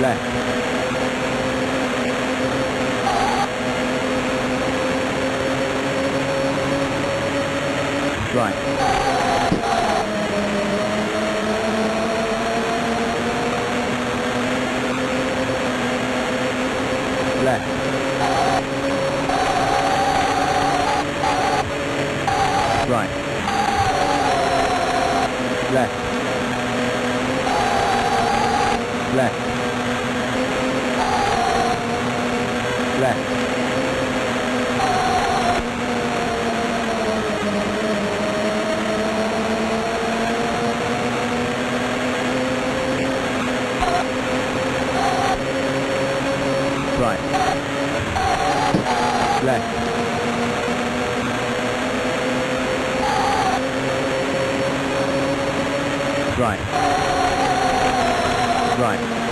left. Right. Left. Right. Left. Left. Left. Right. Left. Right. Right.